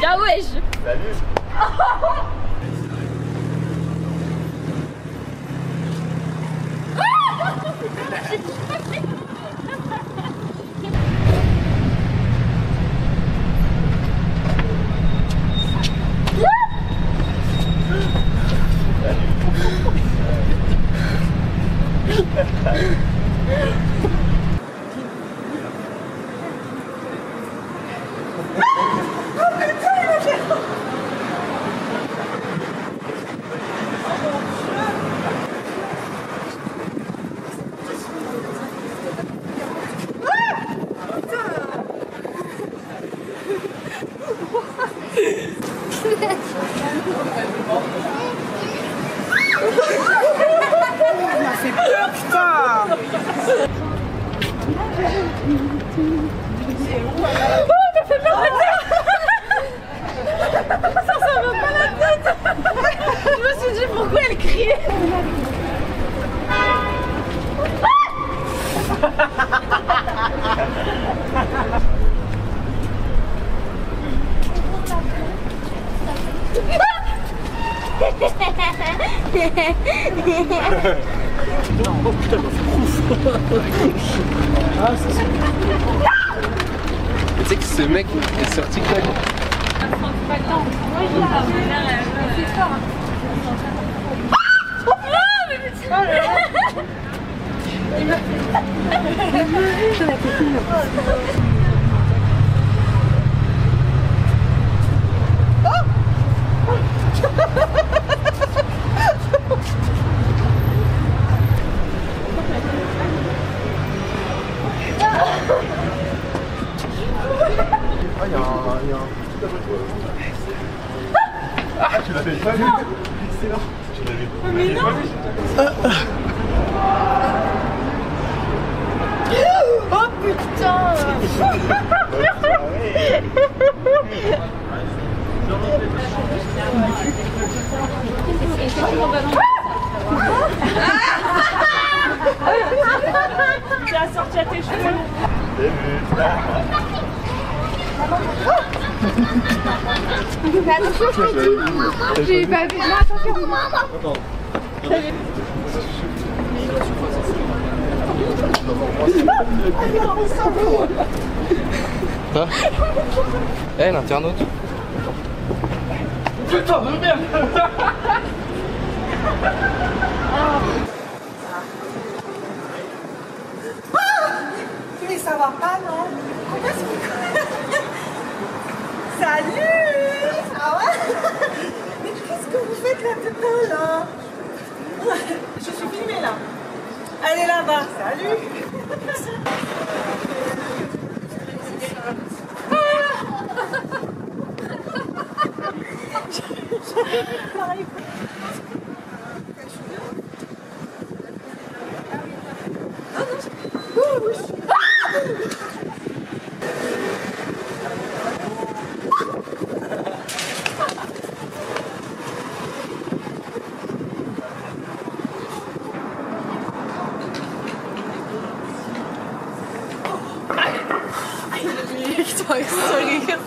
Bien wesh. Salut. Oh putain, ah, ça c'est... Tu sais que ce mec est sur TikTok. J'ai pas vu. Non, attention. Attends. Quoi? Eh, l'internaute. Putain de merde. Tu les savoir pas, non? Salut! Ah ouais? Mais qu'est-ce que vous faites là-dedans, là? Je suis filmée, là. Allez, là-bas. Salut! J'arrive. Comme je l'ai fait.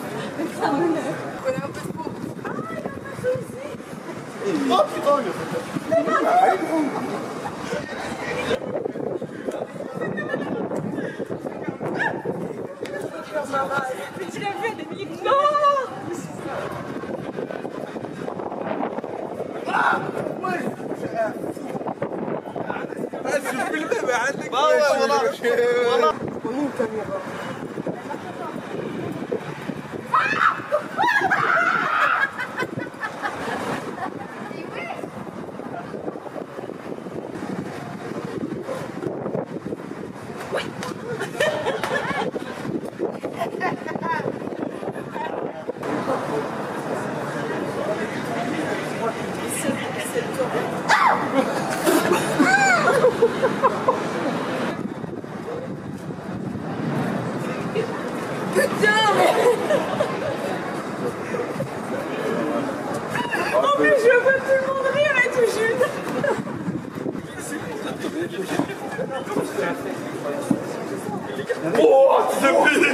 О, ты забили!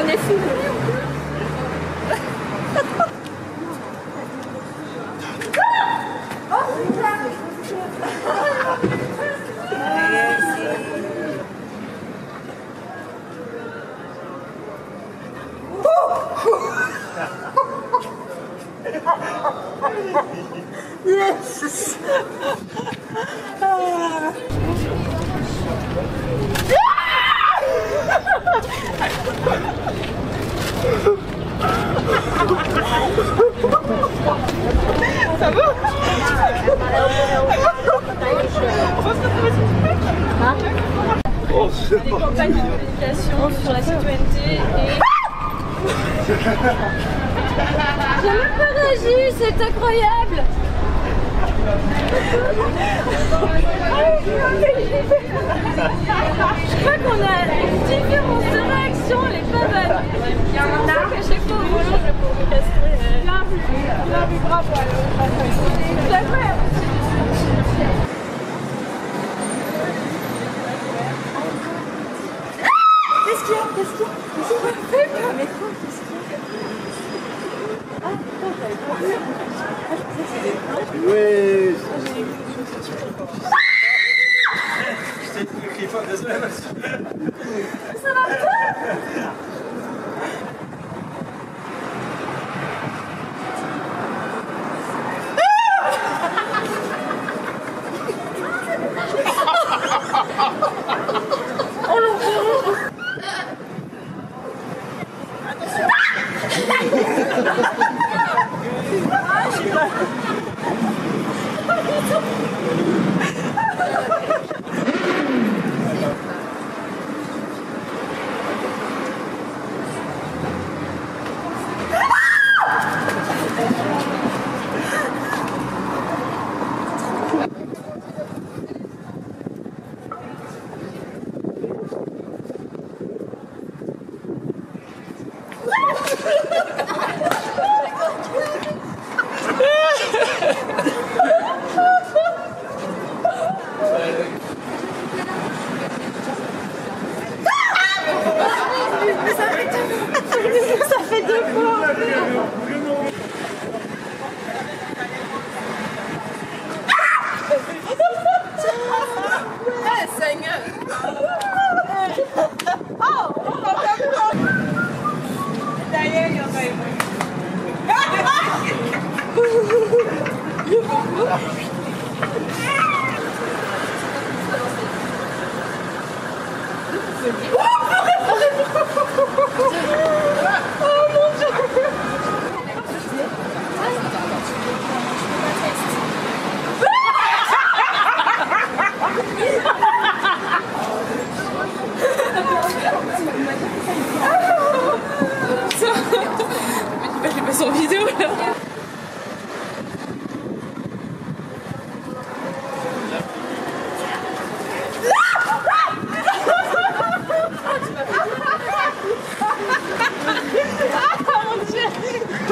On est fini. Yes. Ça va? On fait des campagnes de communication sur la citoyenneté et... J'ai même pas réagi, c'est incroyable! Je crois qu'on a différentes réactions, les femmes. Il y en a à chaque fois au moment je vais pour vous castrer. Bien vu, bravo. C'est incroyable. Ça va pas?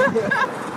Ha ha ha!